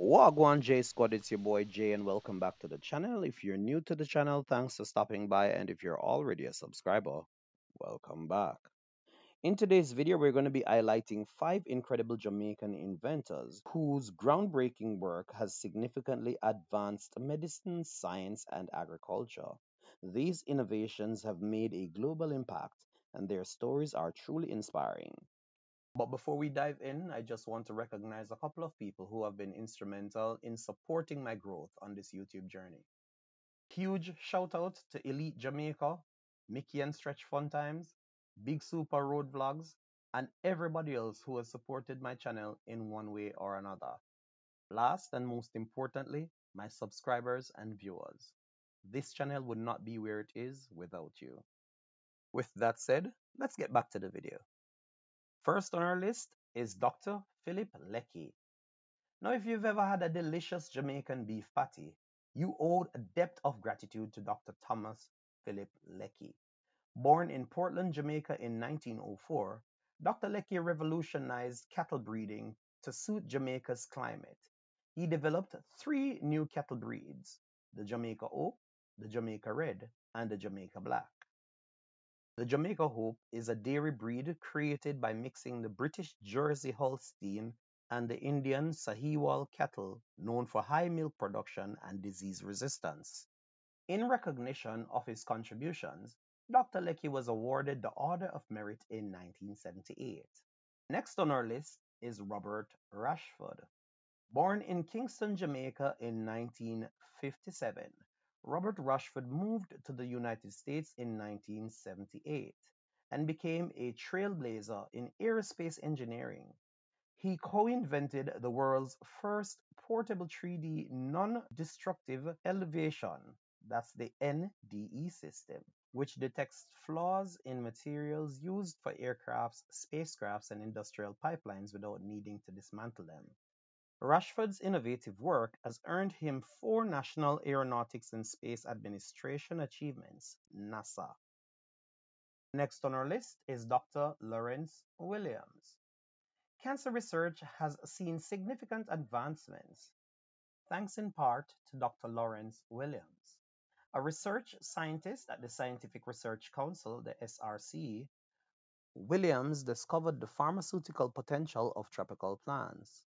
Wagwan Jae Squad, it's your boy Jay, and welcome back to the channel. If you're new to the channel, thanks for stopping by, and if you're already a subscriber, welcome back. In today's video, we're going to be highlighting 5 incredible Jamaican inventors whose groundbreaking work has significantly advanced medicine, science, and agriculture. These innovations have made a global impact, and their stories are truly inspiring. But before we dive in, I just want to recognize a couple of people who have been instrumental in supporting my growth on this YouTube journey. Huge shout out to Elite Jamaica, Mikki & Stretch Fun Times, Big Super Road Vlogs, and everybody else who has supported my channel in one way or another. Last and most importantly, my subscribers and viewers. This channel would not be where it is without you. With that said, let's get back to the video. First on our list is Dr. Philip Lecky. Now, if you've ever had a delicious Jamaican beef patty, you owed a debt of gratitude to Dr. Thomas Philip Lecky. Born in Portland, Jamaica in 1904, Dr. Lecky revolutionized cattle breeding to suit Jamaica's climate. He developed 3 new cattle breeds, the Jamaica Oak, the Jamaica Red, and the Jamaica Black. The Jamaica Hope is a dairy breed created by mixing the British Jersey Holstein and the Indian Sahiwal cattle, known for high milk production and disease resistance. In recognition of his contributions, Dr. Lecky was awarded the Order of Merit in 1978. Next on our list is Robert Rashford. Born in Kingston, Jamaica in 1957. Robert Rashford moved to the United States in 1978 and became a trailblazer in aerospace engineering. He co-invented the world's first portable 3D non-destructive elevation, that's the NDE system, which detects flaws in materials used for aircrafts, spacecrafts, and industrial pipelines without needing to dismantle them. Rashford's innovative work has earned him 4 National Aeronautics and Space Administration achievements, NASA. Next on our list is Dr. Lawrence Williams. Cancer research has seen significant advancements, thanks in part to Dr. Lawrence Williams. A research scientist at the Scientific Research Council, the SRC, Williams discovered the pharmaceutical potential of tropical plants.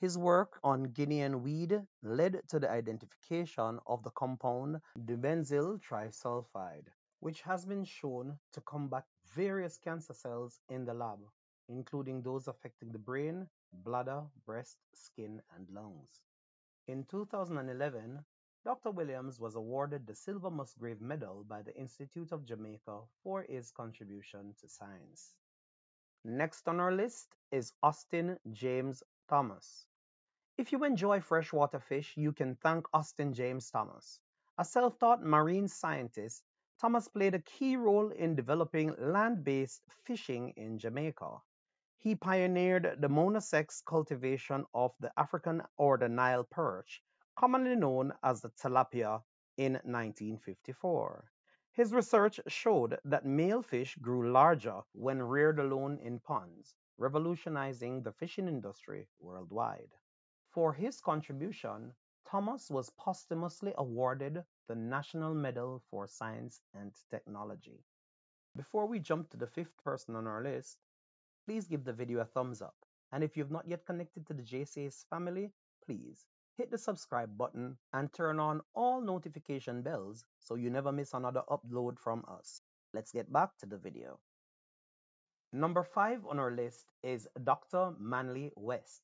His work on Guinean weed led to the identification of the compound dimethyl trisulfide, which has been shown to combat various cancer cells in the lab, including those affecting the brain, bladder, breast, skin, and lungs. In 2011, Dr. Williams was awarded the Silver Musgrave Medal by the Institute of Jamaica for his contribution to science. Next on our list is Austin James Thomas. If you enjoy freshwater fish, you can thank Austin James Thomas. A self-taught marine scientist, Thomas played a key role in developing land-based fishing in Jamaica. He pioneered the monosex cultivation of the African or the Nile perch, commonly known as the tilapia, in 1954. His research showed that male fish grew larger when reared alone in ponds, revolutionizing the fishing industry worldwide. For his contribution, Thomas was posthumously awarded the National Medal for Science and Technology. Before we jump to the 5th person on our list, please give the video a thumbs up. And if you've not yet connected to the Jae Says family, please hit the subscribe button and turn on all notification bells so you never miss another upload from us. Let's get back to the video. Number 5 on our list is Dr. Manley West.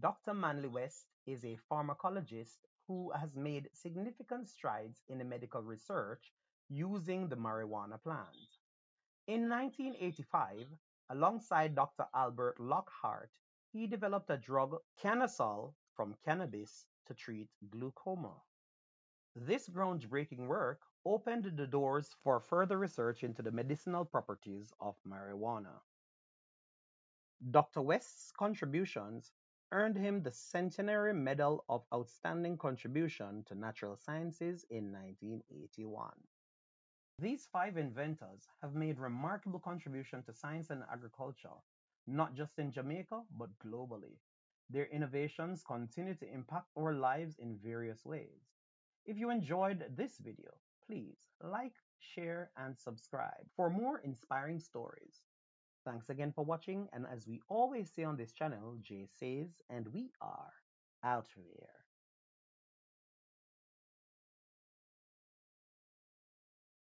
Dr. Manley West is a pharmacologist who has made significant strides in the medical research using the marijuana plant. In 1985, alongside Dr. Albert Lockhart, he developed a drug, Canasol, from cannabis to treat glaucoma. This groundbreaking work opened the doors for further research into the medicinal properties of marijuana. Dr. West's contributions earned him the Centenary Medal of Outstanding Contribution to Natural Sciences in 1981. These 5 inventors have made remarkable contributions to science and agriculture, not just in Jamaica, but globally. Their innovations continue to impact our lives in various ways. If you enjoyed this video, please like, share, and subscribe for more inspiring stories. Thanks again for watching, and as we always say on this channel, Jae Says, and we are out there.